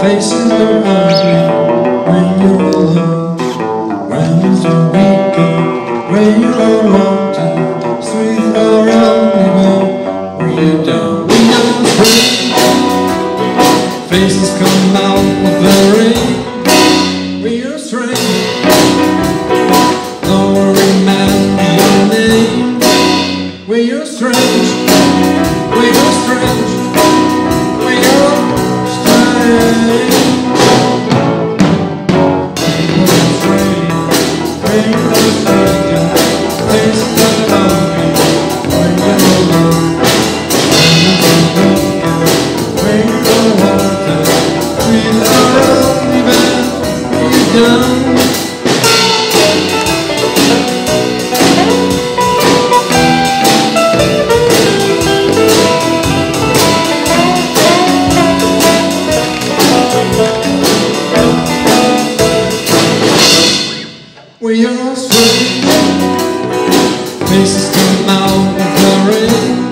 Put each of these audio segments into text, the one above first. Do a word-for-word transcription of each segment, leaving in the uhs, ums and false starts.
Faces are ugly when you're alone. When you're so weak, when you don't want to, sweet or ugly, when you don't. We are free. Faces come out of the rain. We are strange. No one remembers your name. We are strange. We are strange. We are strange. Faces come out of the rain.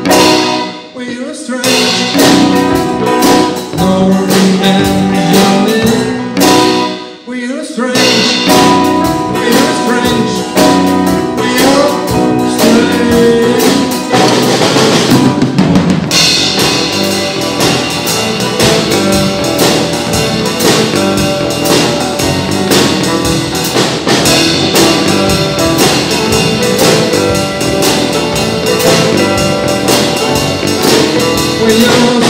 We are strange. No one remembers your name. We are strange. We are strange. We are strange. We are